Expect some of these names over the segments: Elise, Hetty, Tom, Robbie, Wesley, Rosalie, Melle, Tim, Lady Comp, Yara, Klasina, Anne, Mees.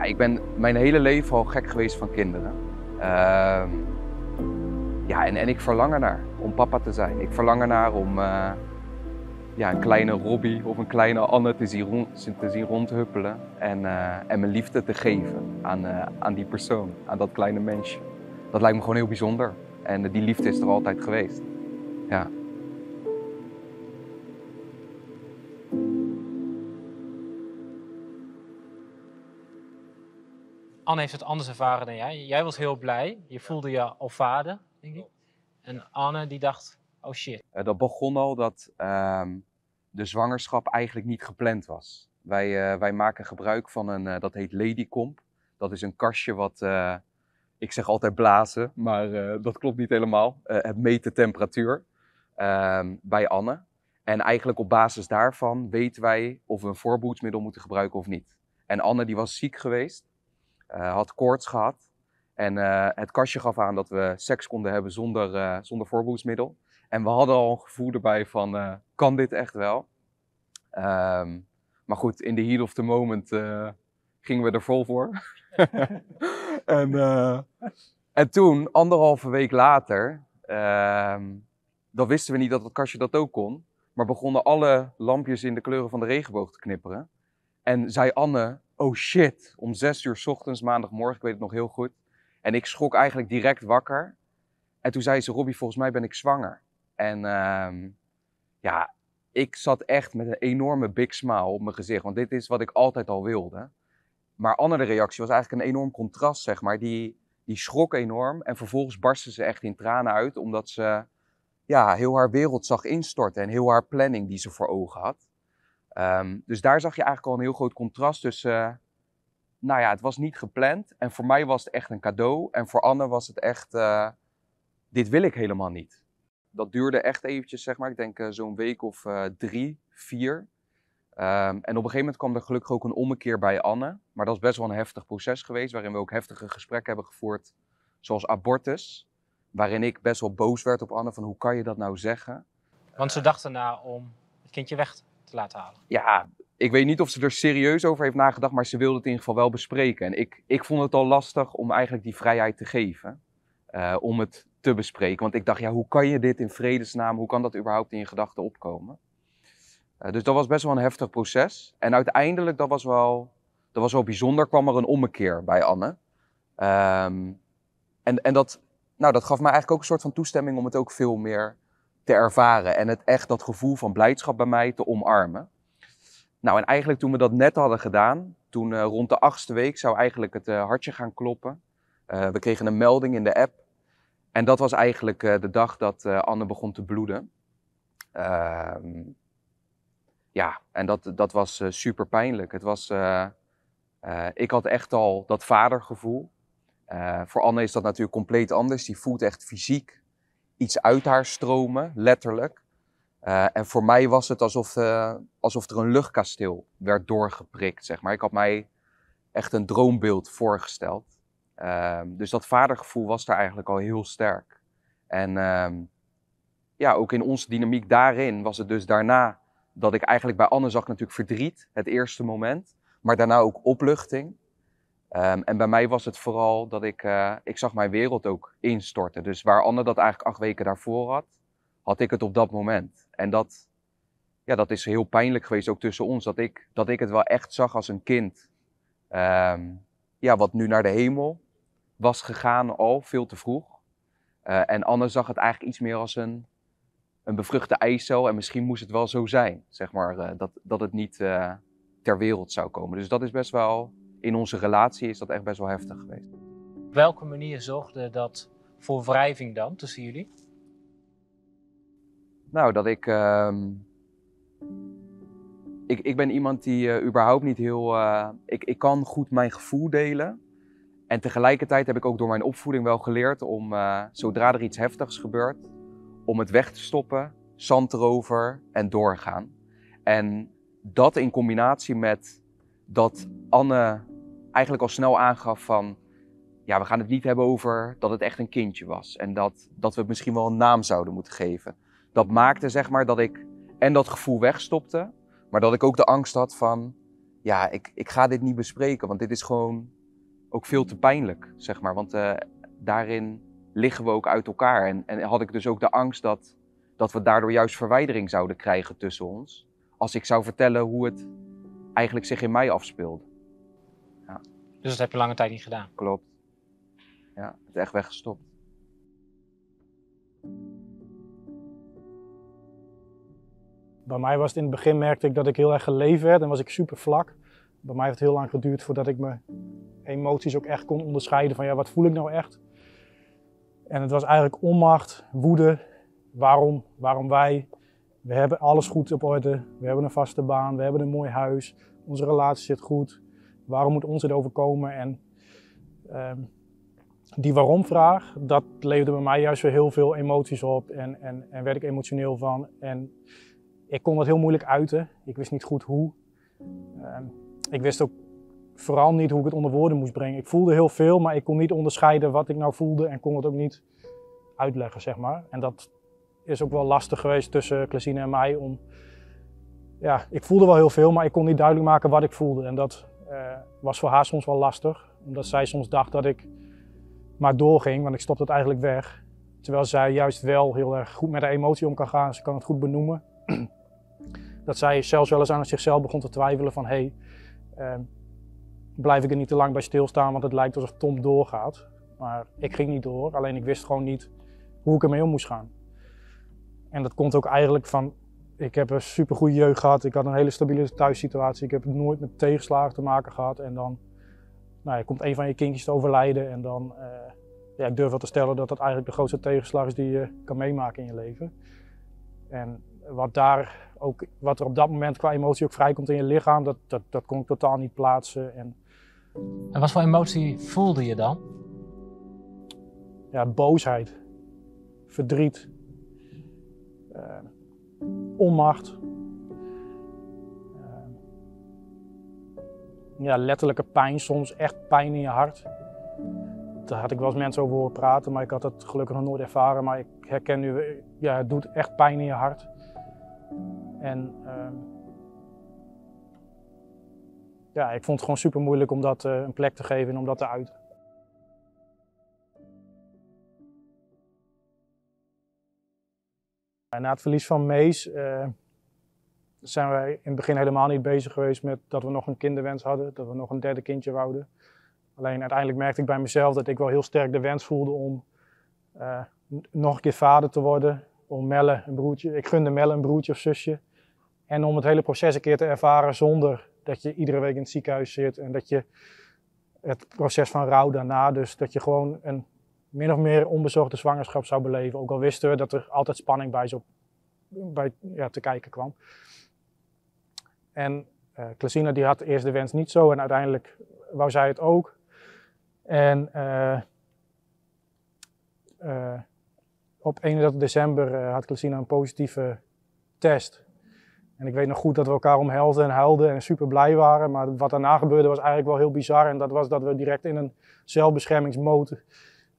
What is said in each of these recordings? Ja, ik ben mijn hele leven al gek geweest van kinderen. En ik verlang ernaar om papa te zijn. Ik verlang ernaar om een kleine Robbie of een kleine Anne te zien rondhuppelen. En mijn liefde te geven aan die persoon, aan dat kleine mensje. Dat lijkt me gewoon heel bijzonder. En die liefde is er altijd geweest. Ja. Anne heeft het anders ervaren dan jij. Jij was heel blij. Je voelde je al vader, denk ik. En Anne die dacht, oh shit. Dat begon al dat de zwangerschap eigenlijk niet gepland was. Wij maken gebruik van een, dat heet Lady Comp. Dat is een kastje wat, ik zeg altijd blazen, maar dat klopt niet helemaal. Het meet de temperatuur bij Anne. En eigenlijk op basis daarvan weten wij of we een voorbehoedsmiddel moeten gebruiken of niet. En Anne die was ziek geweest. Had koorts gehad en het kastje gaf aan dat we seks konden hebben zonder voorbehoedsmiddel. En we hadden al een gevoel erbij van, kan dit echt wel? Maar goed, in the heat of the moment gingen we er vol voor. en toen, anderhalve week later, dan wisten we niet dat het kastje dat ook kon. Maar begonnen alle lampjes in de kleuren van de regenboog te knipperen. En zei Anne, oh shit, om 6:00 's ochtends, maandagmorgen, ik weet het nog heel goed. En ik schrok eigenlijk direct wakker. En toen zei ze, Robbie, volgens mij ben ik zwanger. En ik zat echt met een enorme big smile op mijn gezicht. Want dit is wat ik altijd al wilde. Maar Anne de reactie was eigenlijk een enorm contrast, zeg maar. Die schrok enorm en vervolgens barstte ze echt in tranen uit. Omdat ze heel haar wereld zag instorten en heel haar planning die ze voor ogen had. Dus daar zag je eigenlijk al een heel groot contrast tussen, het was niet gepland en voor mij was het echt een cadeau en voor Anne was het echt, dit wil ik helemaal niet. Dat duurde echt eventjes, zeg maar, ik denk zo'n week of 3, 4. En op een gegeven moment kwam er gelukkig ook een ommekeer bij Anne, maar dat is best wel een heftig proces geweest waarin we ook heftige gesprekken hebben gevoerd, zoals abortus, waarin ik best wel boos werd op Anne van hoe kan je dat nou zeggen. Want ze dacht erna om het kindje weg te laten halen. Ja, ik weet niet of ze er serieus over heeft nagedacht, maar ze wilde het in ieder geval wel bespreken. En ik vond het al lastig om eigenlijk die vrijheid te geven, om het te bespreken. Want ik dacht, hoe kan je dit in vredesnaam, hoe kan dat überhaupt in je gedachten opkomen? Dus dat was best wel een heftig proces. En uiteindelijk, dat was wel bijzonder, kwam er een ommekeer bij Anne. Dat gaf mij eigenlijk ook een soort van toestemming om het ook veel meer te ervaren en het echt dat gevoel van blijdschap bij mij te omarmen. Nou, en eigenlijk toen we dat net hadden gedaan, toen rond de 8e week zou eigenlijk het hartje gaan kloppen. We kregen een melding in de app en dat was eigenlijk de dag dat Anne begon te bloeden. En dat was super pijnlijk. Het was, ik had echt al dat vadergevoel. Voor Anne is dat natuurlijk compleet anders. Die voelt echt fysiek iets uit haar stromen, letterlijk. En voor mij was het alsof er een luchtkasteel werd doorgeprikt, zeg maar. Ik had mij echt een droombeeld voorgesteld. Dus dat vadergevoel was daar eigenlijk al heel sterk. En ook in onze dynamiek daarin was het dus daarna dat ik eigenlijk bij Anne zag natuurlijk verdriet, het eerste moment. Maar daarna ook opluchting. En bij mij was het vooral dat ik zag mijn wereld ook instorten. Dus waar Anne dat eigenlijk 8 weken daarvoor had, had ik het op dat moment. En dat is heel pijnlijk geweest ook tussen ons. Dat ik het wel echt zag als een kind. Wat nu naar de hemel was gegaan al veel te vroeg. En Anne zag het eigenlijk iets meer als een bevruchte eicel. En misschien moest het wel zo zijn, zeg maar, dat het niet ter wereld zou komen. Dus dat is best wel... In onze relatie is dat echt best wel heftig geweest. Op welke manier zorgde dat voor wrijving dan tussen jullie? Nou, dat ik... Ik ben iemand die überhaupt niet heel... Ik kan goed mijn gevoel delen. En tegelijkertijd heb ik ook door mijn opvoeding wel geleerd om, zodra er iets heftigs gebeurt, om het weg te stoppen, zand erover en doorgaan. En dat in combinatie met dat Anne eigenlijk al snel aangaf van, we gaan het niet hebben over dat het echt een kindje was. En dat we het misschien wel een naam zouden moeten geven. Dat maakte, zeg maar, dat ik en dat gevoel wegstopte, maar dat ik ook de angst had van, ja, ik ga dit niet bespreken, want dit is gewoon ook veel te pijnlijk, zeg maar. Want daarin liggen we ook uit elkaar. En had ik dus ook de angst dat we daardoor juist verwijdering zouden krijgen tussen ons. Als ik zou vertellen hoe het eigenlijk zich in mij afspeelde. Ja. Dus dat heb je lange tijd niet gedaan? Klopt. Ja, het is echt weggestopt. Bij mij was het in het begin, merkte ik dat ik heel erg geleefd werd en was ik super vlak. Bij mij heeft het heel lang geduurd voordat ik mijn emoties ook echt kon onderscheiden van ja, wat voel ik nou echt? En het was eigenlijk onmacht, woede, waarom wij? We hebben alles goed op orde, we hebben een vaste baan, we hebben een mooi huis, onze relatie zit goed. Waarom moet ons dit overkomen? En die waarom-vraag, dat leefde bij mij juist weer heel veel emoties op en werd ik emotioneel van. En ik kon dat heel moeilijk uiten, ik wist niet goed hoe. Ik wist ook vooral niet hoe ik het onder woorden moest brengen. Ik voelde heel veel, maar ik kon niet onderscheiden wat ik nou voelde en kon het ook niet uitleggen, zeg maar. En dat is ook wel lastig geweest tussen Klasina en mij om... Ja, ik voelde wel heel veel, maar ik kon niet duidelijk maken wat ik voelde. En dat was voor haar soms wel lastig, omdat zij soms dacht dat ik maar doorging, want ik stopte het eigenlijk weg. Terwijl zij juist wel heel erg goed met haar emotie om kan gaan, ze kan het goed benoemen. Dat zij zelfs wel eens aan zichzelf begon te twijfelen van hé, blijf ik er niet te lang bij stilstaan, want het lijkt alsof Tom doorgaat. Maar ik ging niet door, alleen ik wist gewoon niet hoe ik ermee om moest gaan. En dat komt ook eigenlijk van, ik heb een supergoede jeugd gehad, ik had een hele stabiele thuissituatie, ik heb nooit met tegenslagen te maken gehad. En dan nou ja, komt een van je kindjes te overlijden en dan, ja, ik durf wel te stellen dat dat eigenlijk de grootste tegenslag is die je kan meemaken in je leven. En wat er op dat moment qua emotie ook vrijkomt in je lichaam, dat kon ik totaal niet plaatsen. En wat voor emotie voelde je dan? Ja, boosheid, verdriet, onmacht. Ja, letterlijke pijn soms, echt pijn in je hart. Daar had ik wel eens mensen over horen praten, maar ik had dat gelukkig nog nooit ervaren. Maar ik herken nu, ja, het doet echt pijn in je hart. En ja, ik vond het gewoon super moeilijk om dat een plek te geven en om dat te uiten. Na het verlies van Mees zijn wij in het begin helemaal niet bezig geweest met dat we nog een kinderwens hadden, dat we nog een derde kindje wouden. Alleen uiteindelijk merkte ik bij mezelf dat ik wel heel sterk de wens voelde om nog een keer vader te worden. Om Melle een broertje, ik gunde Melle een broertje of zusje. En om het hele proces een keer te ervaren zonder dat je iedere week in het ziekenhuis zit. En dat je het proces van rouw daarna, dus dat je gewoon een min of meer onbezorgde zwangerschap zou beleven. Ook al wisten we dat er altijd spanning te kijken kwam. En Klasina die had eerst de wens niet zo en uiteindelijk wou zij het ook. En op 31 december had Klasina een positieve test. En ik weet nog goed dat we elkaar omhelden en huilden en super blij waren. Maar wat daarna gebeurde was eigenlijk wel heel bizar. En dat was dat we direct in een zelfbeschermingsmode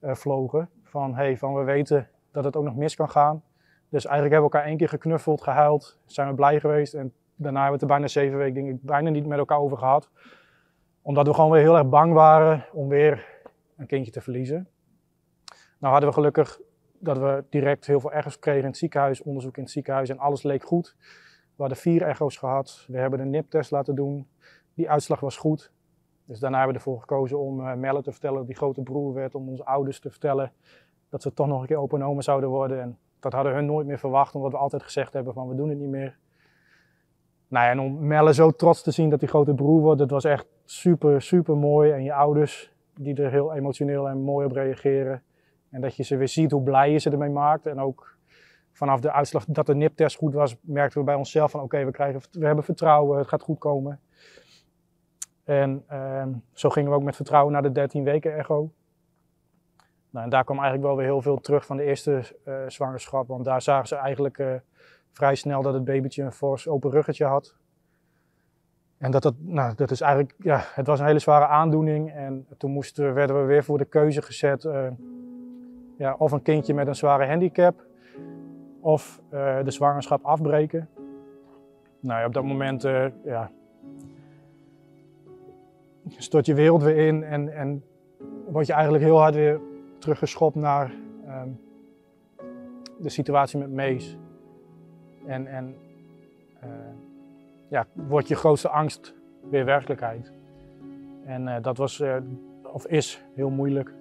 vlogen. Van we weten dat het ook nog mis kan gaan. Dus eigenlijk hebben we elkaar één keer geknuffeld, gehuild. Zijn we blij geweest. En daarna hebben we het er bijna 7 weken denk ik bijna niet met elkaar over gehad. Omdat we gewoon weer heel erg bang waren om weer een kindje te verliezen. Nou hadden we gelukkig dat we direct heel veel echo's kregen in het ziekenhuis, onderzoek in het ziekenhuis en alles leek goed. We hadden 4 echo's gehad, we hebben een niptest laten doen, die uitslag was goed. Dus daarna hebben we ervoor gekozen om Melle te vertellen dat die grote broer werd, om onze ouders te vertellen dat ze toch nog een keer opa en oma zouden worden. En dat hadden hun nooit meer verwacht, omdat we altijd gezegd hebben van we doen het niet meer. Nou ja, en om Melle zo trots te zien dat die grote broer wordt, dat was echt super, super mooi. En je ouders die er heel emotioneel en mooi op reageren. En dat je ze weer ziet hoe blij je ze ermee maakt. En ook vanaf de uitslag dat de niptest goed was, merkten we bij onszelf van oké, we hebben vertrouwen, het gaat goed komen. En zo gingen we ook met vertrouwen naar de 13 weken echo. Nou, en daar kwam eigenlijk wel weer heel veel terug van de eerste zwangerschap. Want daar zagen ze eigenlijk vrij snel dat het babytje een fors open ruggetje had. En dat is eigenlijk, ja, het was een hele zware aandoening. En toen werden we weer voor de keuze gezet. Ja, of een kindje met een zware handicap, of de zwangerschap afbreken. Nou ja, op dat moment stort je wereld weer in en word je eigenlijk heel hard weer teruggeschopt naar de situatie met Mees. En wordt je grootste angst weer werkelijkheid. En dat was, of is, heel moeilijk.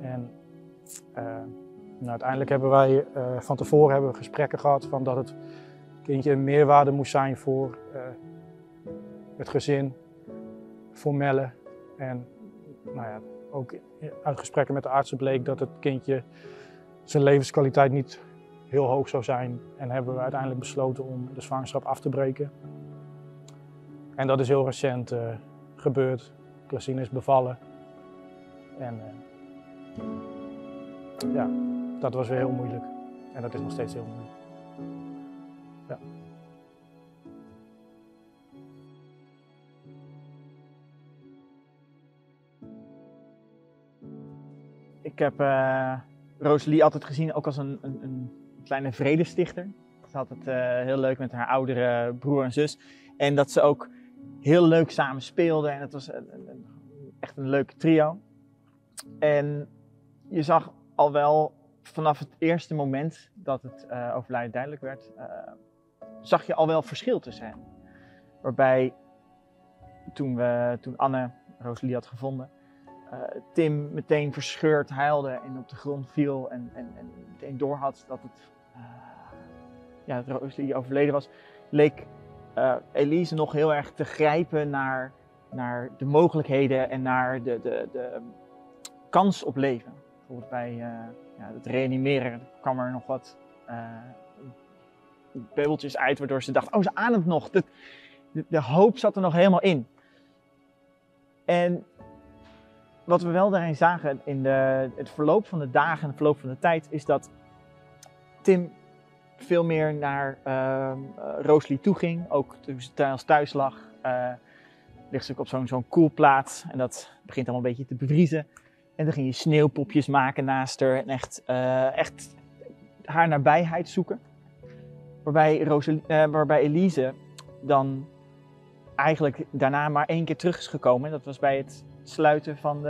En uiteindelijk hebben wij van tevoren gesprekken gehad van dat het kindje een meerwaarde moest zijn voor het gezin, voor Melle. En nou ja, ook uit gesprekken met de artsen bleek dat het kindje zijn levenskwaliteit niet heel hoog zou zijn. En hebben we uiteindelijk besloten om de zwangerschap af te breken. En dat is heel recent gebeurd. Klasina is bevallen. En dat was weer heel moeilijk. En dat is nog steeds heel moeilijk. Ja. Ik heb Rosalie altijd gezien ook als een kleine vredestichter. Ze had het heel leuk met haar oudere broer en zus. En dat ze ook heel leuk samen speelden. En het was echt een leuk trio. En je zag al wel vanaf het eerste moment dat het overlijden duidelijk werd, zag je al wel verschil tussen hen. Waarbij toen Anne Rosalie had gevonden, Tim meteen verscheurd huilde en op de grond viel en meteen doorhad dat het, dat Rosalie overleden was, leek Elise nog heel erg te grijpen naar de mogelijkheden en naar de kans op leven. Bijvoorbeeld bij het reanimeren kwam er nog wat beeldjes uit waardoor ze dacht, oh, ze ademt nog. De hoop zat er nog helemaal in. En wat we wel daarin zagen in het verloop van de dagen en het verloop van de tijd is dat Tim veel meer naar Rosalie toe ging. Ook toen ze thuis lag, ligt ze ook op zo'n koelplaats en dat begint allemaal een beetje te bevriezen. En dan ging je sneeuwpopjes maken naast haar en echt haar nabijheid zoeken. Waarbij Elise dan eigenlijk daarna maar 1 keer terug is gekomen. En dat was bij het sluiten van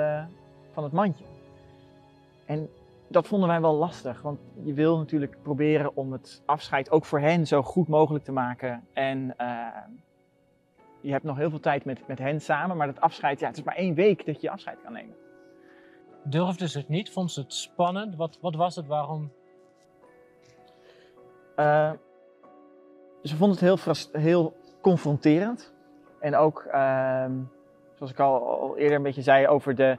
het mandje. En dat vonden wij wel lastig, want je wil natuurlijk proberen om het afscheid ook voor hen zo goed mogelijk te maken. En je hebt nog heel veel tijd met hen samen, maar dat afscheid, het is maar 1 week dat je afscheid kan nemen. Durfde ze het niet? Vond ze het spannend? Wat was het? Waarom? Ze vond het heel confronterend. En ook, zoals ik al eerder een beetje zei, over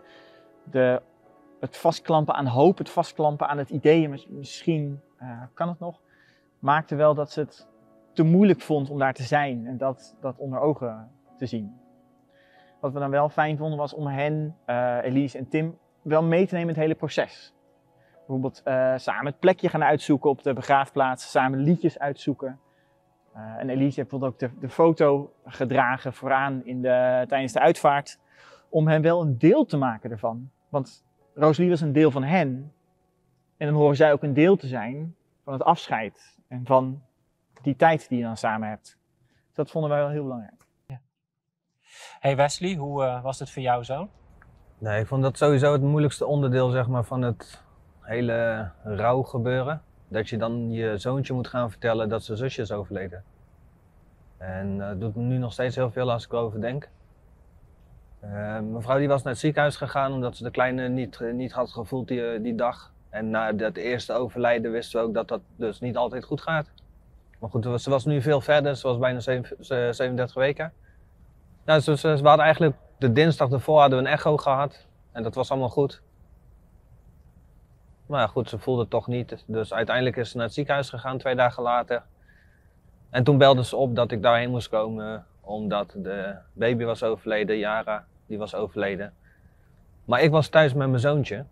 het vastklampen aan hoop, het vastklampen aan het idee, misschien kan het nog, maakte wel dat ze het te moeilijk vond om daar te zijn en dat onder ogen te zien. Wat we dan wel fijn vonden was om hen, Elise en Tim, wel mee te nemen in het hele proces. Bijvoorbeeld samen het plekje gaan uitzoeken op de begraafplaats, samen liedjes uitzoeken. En Elise heeft bijvoorbeeld ook de foto gedragen vooraan tijdens de uitvaart, om hen wel een deel te maken ervan. Want Rosalie was een deel van hen en dan horen zij ook een deel te zijn van het afscheid en van die tijd die je dan samen hebt. Dus dat vonden wij wel heel belangrijk. Ja. Hey Wesley, hoe was het voor jou zo? Nee, ik vond dat sowieso het moeilijkste onderdeel, zeg maar, van het hele rouwgebeuren. Dat je dan je zoontje moet gaan vertellen dat zijn zusje is overleden. En dat doet me nu nog steeds heel veel als ik erover denk. Mevrouw die was naar het ziekenhuis gegaan omdat ze de kleine niet had gevoeld die dag. En na dat eerste overlijden wisten we ook dat dat dus niet altijd goed gaat. Maar goed, ze was nu veel verder, ze was bijna 37 weken. Nou, ze had eigenlijk... De dinsdag daarvoor hadden we een echo gehad en dat was allemaal goed. Maar ja, goed, ze voelde het toch niet. Dus uiteindelijk is ze naar het ziekenhuis gegaan 2 dagen later. En toen belden ze op dat ik daarheen moest komen omdat de baby was overleden, Yara, die was overleden. Maar ik was thuis met mijn zoontje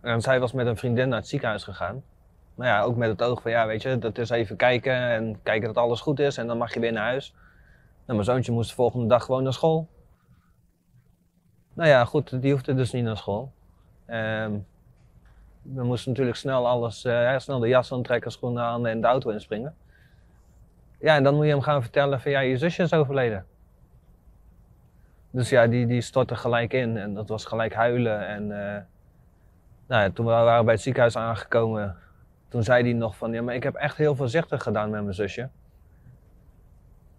en zij was met een vriendin naar het ziekenhuis gegaan. Maar ja, ook met het oog van ja, weet je, dat is even kijken en kijken dat alles goed is en dan mag je weer naar huis. Nou, mijn zoontje moest de volgende dag gewoon naar school. Nou ja, goed, die hoefde dus niet naar school. We moesten natuurlijk snel de jas aantrekken, schoenen aan en de auto inspringen. Ja, en dan moet je hem gaan vertellen van ja, je zusje is overleden. Dus ja, die stortte gelijk in en dat was gelijk huilen. En nou ja, toen we waren bij het ziekenhuis aangekomen, toen zei hij nog van ja, maar ik heb echt heel voorzichtig gedaan met mijn zusje.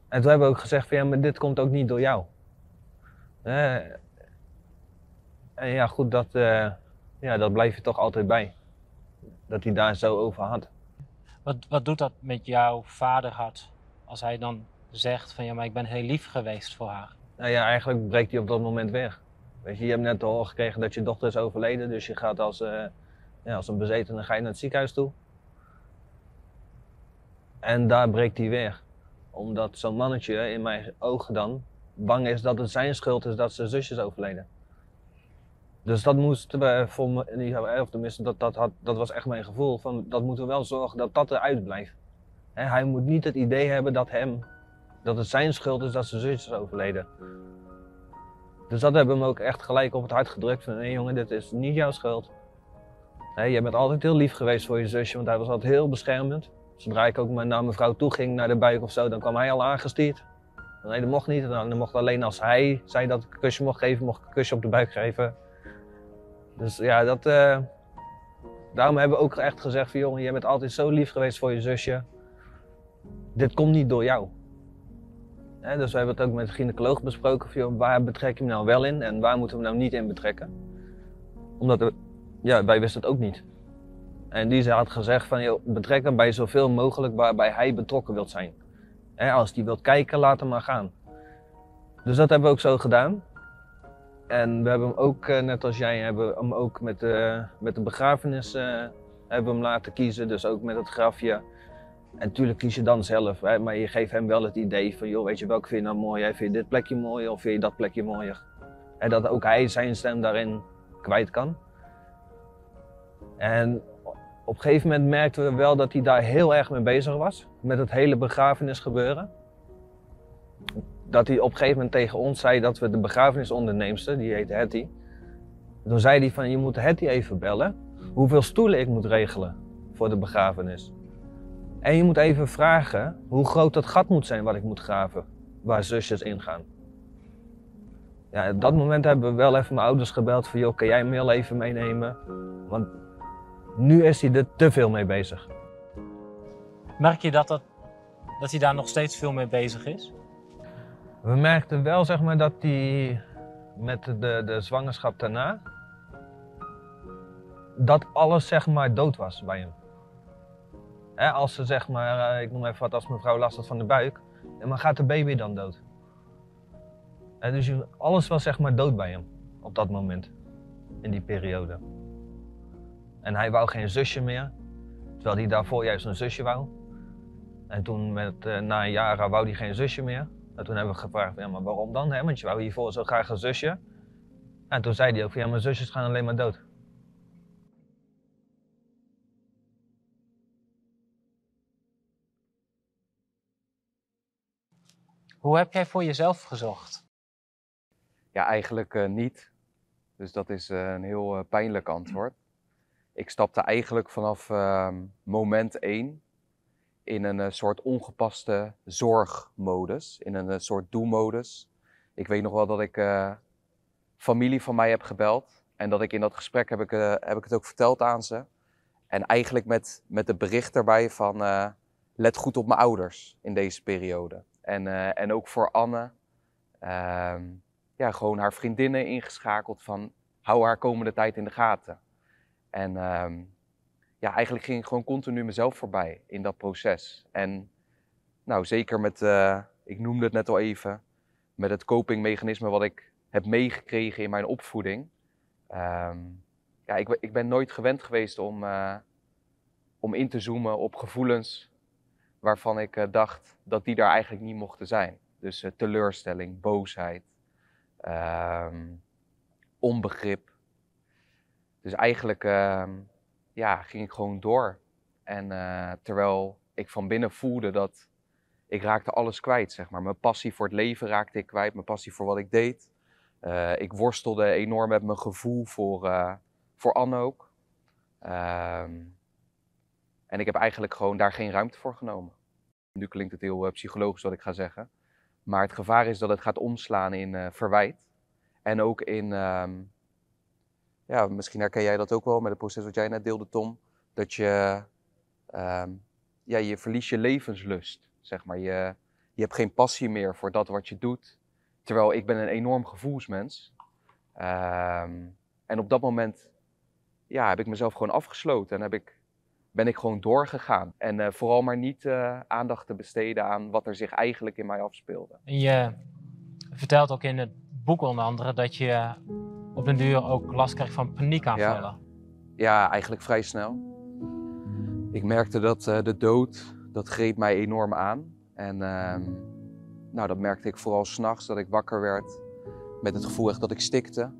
En toen hebben we ook gezegd van ja, maar dit komt ook niet door jou. En ja goed, dat blijf je toch altijd bij. Dat hij daar zo over had. Wat doet dat met jouw vaderhart als hij dan zegt van ja, maar ik ben heel lief geweest voor haar? Nou ja, eigenlijk breekt hij op dat moment weg. Weet je, je hebt net te horen gekregen dat je dochter is overleden, dus je gaat als een bezetene ga je naar het ziekenhuis toe. En daar breekt hij weg. Omdat zo'n mannetje, in mijn ogen dan, bang is dat het zijn schuld is dat zijn zusje is overleden. Dus dat moesten we voor me, of tenminste, dat was echt mijn gevoel, van dat moeten we wel zorgen dat dat eruit blijft. Hij moet niet het idee hebben dat het zijn schuld is dat zijn zusje is overleden. Dus dat hebben we hem ook echt gelijk op het hart gedrukt van, nee jongen, dit is niet jouw schuld. Nee, jij bent altijd heel lief geweest voor je zusje, want hij was altijd heel beschermend. Zodra ik ook naar mijn vrouw toe ging, naar de buik of zo, dan kwam hij al aangestierd. Nee, dat mocht niet. Dan mocht alleen als hij zei dat ik een kusje mocht geven, mocht ik een kusje op de buik geven. Dus ja, daarom hebben we ook echt gezegd van, jongen, jij bent altijd zo lief geweest voor je zusje. Dit komt niet door jou. He, dus we hebben het ook met de gynaecoloog besproken van, joh, waar betrek je hem nou wel in en waar moeten we hem nou niet in betrekken. Omdat wij wisten het ook niet. En die had gezegd van, joh, betrek hem bij zoveel mogelijk waarbij hij betrokken wilt zijn. He, als hij wilt kijken, laat hem maar gaan. Dus dat hebben we ook zo gedaan. En we hebben hem ook, net als jij, hebben hem ook met de begrafenis hebben hem laten kiezen. Dus ook met het grafje. En natuurlijk kies je dan zelf, hè, maar je geeft hem wel het idee van, joh, weet je, welke vind je nou mooi? Hè? Vind je dit plekje mooi of vind je dat plekje mooier? En dat ook hij zijn stem daarin kwijt kan. En op een gegeven moment merkten we wel dat hij daar heel erg mee bezig was. Met het hele begrafenis gebeuren. Dat hij op een gegeven moment tegen ons zei dat we de begrafenisonderneemster, die heet Hetty. Toen zei hij van, je moet Hetty even bellen hoeveel stoelen ik moet regelen voor de begrafenis. En je moet even vragen hoe groot dat gat moet zijn wat ik moet graven, waar zusjes ingaan. Ja, op dat moment hebben we wel even mijn ouders gebeld van, joh, kan jij Melle even meenemen? Want nu is hij er te veel mee bezig. Merk je dat hij daar nog steeds veel mee bezig is? We merkten wel, zeg maar, dat hij met de zwangerschap daarna, dat alles, zeg maar, dood was bij hem. He, als ze, zeg maar, ik noem even wat, als mevrouw last had van de buik, maar gaat de baby dan dood? He, dus alles was, zeg maar, dood bij hem op dat moment, in die periode. En hij wou geen zusje meer, terwijl hij daarvoor juist een zusje wou. En toen, na Yara, wou hij geen zusje meer. En toen hebben we gevraagd, ja, maar waarom dan? He, want je wou hiervoor zo graag een zusje. En toen zei hij ook, ja, mijn zusjes gaan alleen maar dood. Hoe heb jij voor jezelf gezocht? Ja, eigenlijk niet. Dus dat is een heel pijnlijk antwoord. Ik stapte eigenlijk vanaf moment 1 in een soort ongepaste zorgmodus, in een soort doelmodus. Ik weet nog wel dat ik familie van mij heb gebeld en dat ik in dat gesprek heb ik het ook verteld aan ze. En eigenlijk met het bericht erbij van let goed op mijn ouders in deze periode. En ook voor Anne, ja, gewoon haar vriendinnen ingeschakeld van hou haar komende tijd in de gaten. En ja, eigenlijk ging ik gewoon continu mezelf voorbij in dat proces. En nou, zeker met, ik noemde het net al even, met het copingmechanisme wat ik heb meegekregen in mijn opvoeding. Ja, ik ben nooit gewend geweest om in te zoomen op gevoelens waarvan ik dacht dat die daar eigenlijk niet mochten zijn. Dus teleurstelling, boosheid, onbegrip. Dus eigenlijk ja, ging ik gewoon door. En terwijl ik van binnen voelde dat ik raakte alles kwijt, zeg maar. Mijn passie voor het leven raakte ik kwijt, mijn passie voor wat ik deed. Ik worstelde enorm met mijn gevoel voor Anne ook. En ik heb eigenlijk gewoon daar geen ruimte voor genomen. Nu klinkt het heel psychologisch wat ik ga zeggen. Maar het gevaar is dat het gaat omslaan in verwijt. En ook in, ja, misschien herken jij dat ook wel met het proces wat jij net deelde, Tom. Dat je, ja, je verliest je levenslust, zeg maar. Je hebt geen passie meer voor dat wat je doet. Terwijl ik ben een enorm gevoelsmens. En op dat moment, ja, heb ik mezelf gewoon afgesloten en ben ik gewoon doorgegaan. En vooral maar niet aandacht te besteden aan wat er zich eigenlijk in mij afspeelde. Je vertelt ook in het boek onder andere dat je op den duur ook last krijgt van paniekaanvallen. Ja, ja, eigenlijk vrij snel. Ik merkte dat de dood, dat greep mij enorm aan. En nou, dat merkte ik vooral 's nachts, dat ik wakker werd met het gevoel echt dat ik stikte.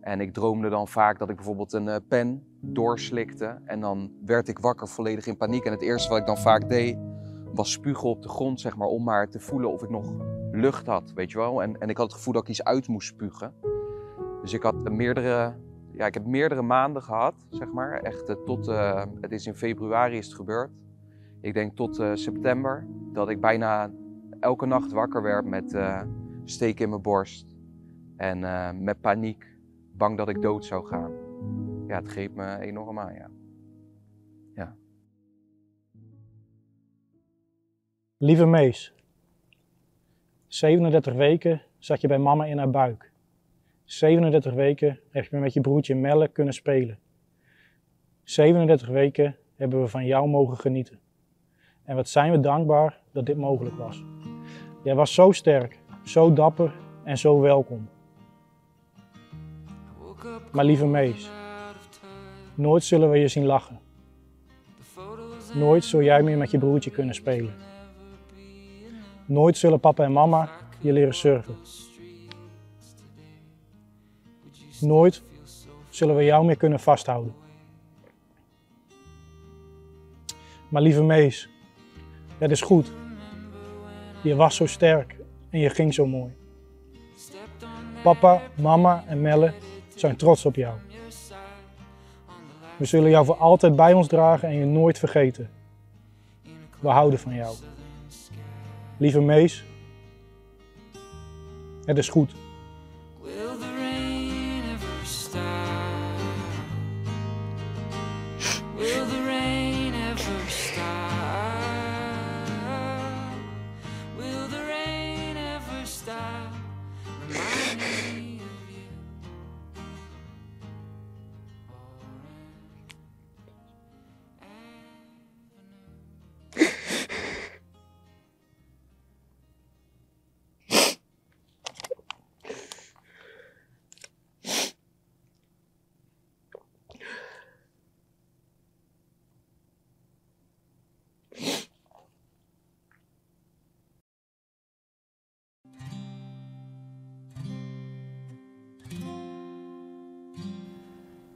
En ik droomde dan vaak dat ik bijvoorbeeld een pen doorslikte. En dan werd ik wakker volledig in paniek. En het eerste wat ik dan vaak deed, was spugen op de grond, zeg maar, om maar te voelen of ik nog lucht had, weet je wel. En ik had het gevoel dat ik iets uit moest spugen. Dus ik had meerdere maanden gehad, zeg maar. Echt tot, het is in februari is het gebeurd. Ik denk tot september, dat ik bijna elke nacht wakker werd met steken in mijn borst. En met paniek, bang dat ik dood zou gaan. Ja, het greep me enorm aan, ja. Ja. Lieve Mees, 37 weken zat je bij mama in haar buik. 37 weken heb je met je broertje Melle kunnen spelen. 37 weken hebben we van jou mogen genieten. En wat zijn we dankbaar dat dit mogelijk was. Jij was zo sterk, zo dapper en zo welkom. Maar lieve Mees, nooit zullen we je zien lachen. Nooit zul jij meer met je broertje kunnen spelen. Nooit zullen papa en mama je leren surfen. Nooit zullen we jou meer kunnen vasthouden. Maar lieve Mees, dat is goed. Je was zo sterk en je ging zo mooi. Papa, mama en Melle zijn trots op jou. We zullen jou voor altijd bij ons dragen en je nooit vergeten. We houden van jou. Lieve Mees, het is goed.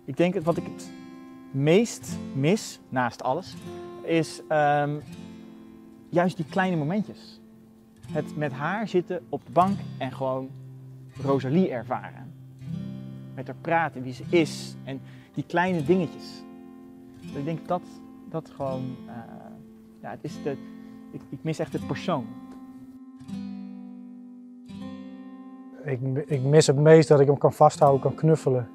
Ik denk dat wat ik het meest mis, naast alles, is juist die kleine momentjes. Het met haar zitten op de bank en gewoon Rosalie ervaren. Met haar praten, wie ze is en die kleine dingetjes. Dus ik denk dat gewoon, ja, het is ik mis echt de persoon. Ik mis het meest dat ik hem kan vasthouden, kan knuffelen.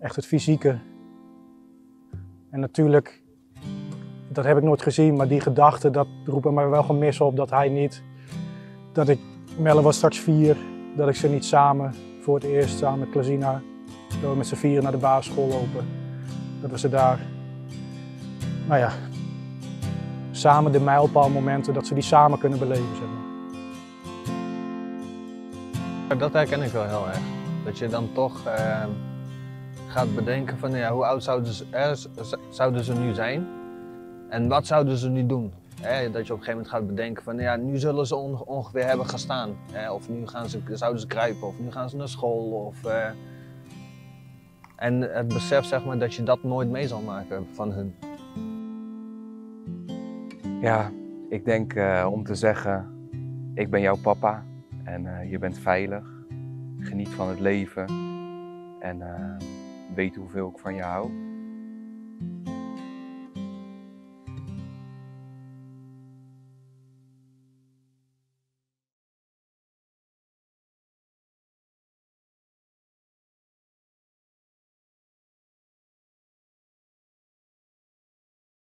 Echt het fysieke. En natuurlijk, dat heb ik nooit gezien, maar die gedachten, dat roepen mij wel gemis op. Dat hij niet, dat ik, Melle was straks 4, dat ik ze niet samen, voor het eerst samen met Klasina, dat we met z'n 4 naar de basisschool lopen. Dat we ze daar, nou ja, samen de mijlpaalmomenten, dat ze die samen kunnen beleven, zeg maar. Dat herken ik wel heel erg. Dat je dan toch... gaat bedenken van ja, hoe oud zouden ze nu zijn en wat zouden ze nu doen. Dat je op een gegeven moment gaat bedenken van ja, nu zullen ze ongeveer hebben gestaan. Of nu zouden ze kruipen of nu gaan ze naar school. Of, en het besef zeg maar, dat je dat nooit mee zal maken van hun. Ja, ik denk om te zeggen, ik ben jouw papa en je bent veilig. Geniet van het leven en weet hoeveel ik van je hou.